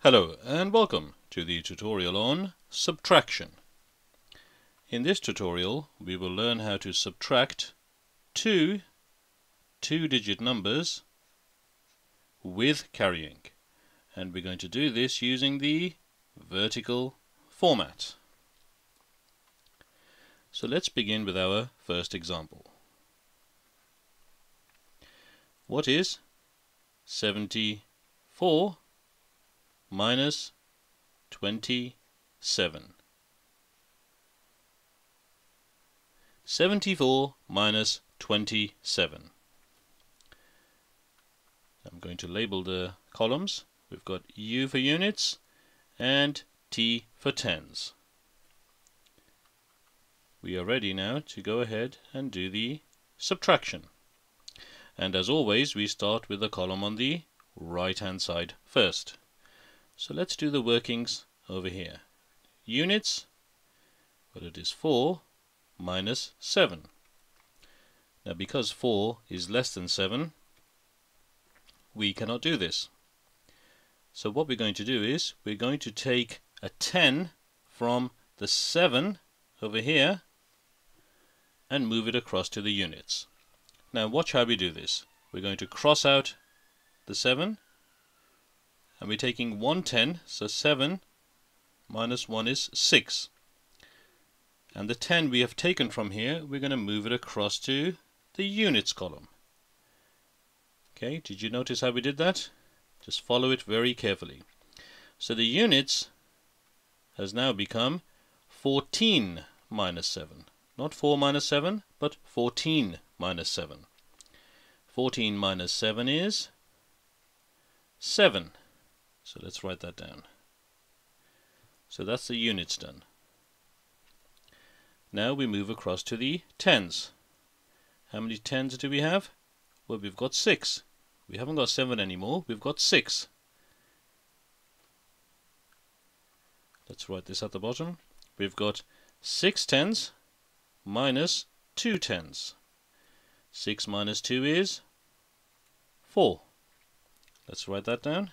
Hello and welcome to the tutorial on subtraction. In this tutorial we will learn how to subtract two two-digit numbers with carrying, and we're going to do this using the vertical format. So let's begin with our first example. What is 74 minus 27? 74 minus 27. I'm going to label the columns. We've got U for units and T for tens. We are ready now to go ahead and do the subtraction. And as always, we start with the column on the right-hand side first. So let's do the workings over here. Units, but it is 4 minus 7. Now, because 4 is less than 7, we cannot do this. So what we're going to do is, we're going to take a 10 from the 7 over here and move it across to the units. Now watch how we do this. We're going to cross out the 7, and we're taking 1 10, so 7 minus 1 is 6. And the 10 we have taken from here, we're going to move it across to the units column. Okay, did you notice how we did that? Just follow it very carefully. So the units has now become 14 minus 7. Not 4 minus 7, but 14 minus 7. 14 minus 7 is 7. So let's write that down. So that's the units done. Now we move across to the tens. How many tens do we have? Well, we've got 6. We haven't got 7 anymore, we've got 6. Let's write this at the bottom. We've got 6 tens minus 2 tens. 6 minus 2 is 4. Let's write that down.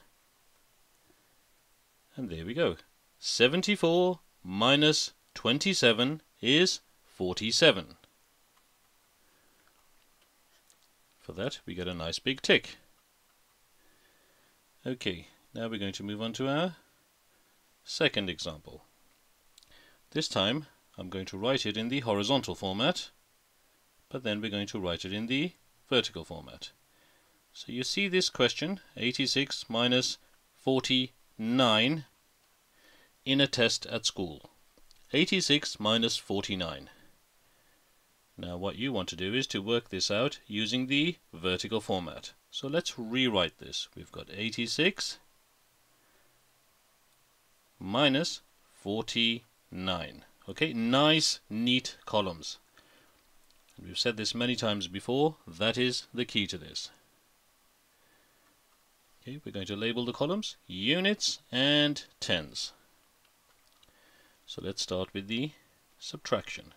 And there we go. 74 minus 27 is 47. For that, we get a nice big tick. Okay, now we're going to move on to our second example. This time, I'm going to write it in the horizontal format, but then we're going to write it in the vertical format. So you see this question, 86 minus 49, in a test at school. 86 minus 49. Now what you want to do is to work this out using the vertical format. So let's rewrite this. We've got 86 minus 49. Okay, nice, neat columns. And we've said this many times before, that is the key to this. Okay, we're going to label the columns units and tens. So let's start with the subtraction.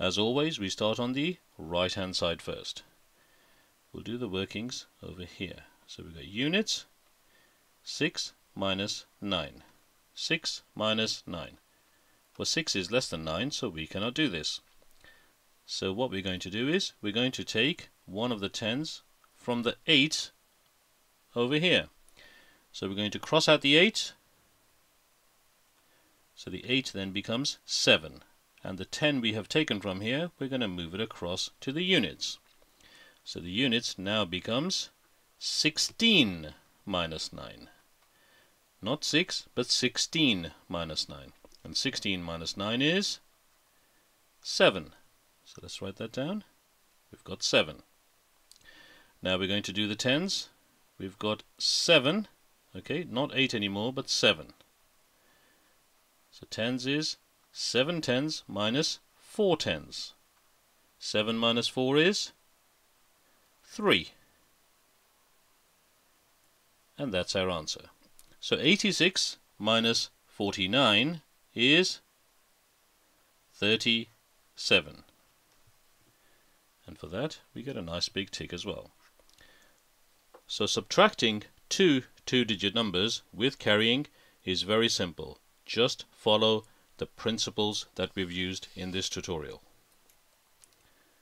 As always, we start on the right-hand side first. We'll do the workings over here. So we've got units, 6 minus 9. 6 minus 9. Well, 6 is less than 9, so we cannot do this. So what we're going to do is, we're going to take one of the tens from the 8 over here. So we're going to cross out the 8. So the 8 then becomes 7. And the 10 we have taken from here, we're going to move it across to the units. So the units now becomes 16 minus 9. Not 6, but 16 minus 9. And 16 minus 9 is 7. So let's write that down. We've got 7. Now we're going to do the tens. We've got 7. Okay, not 8 anymore, but 7. So tens is 7 tens minus 4 tens. 7 minus 4 is 3. And that's our answer. So 86 minus 49 is 37. And for that, we get a nice big tick as well. So subtracting two two-digit numbers with carrying is very simple. Just follow the principles that we've used in this tutorial.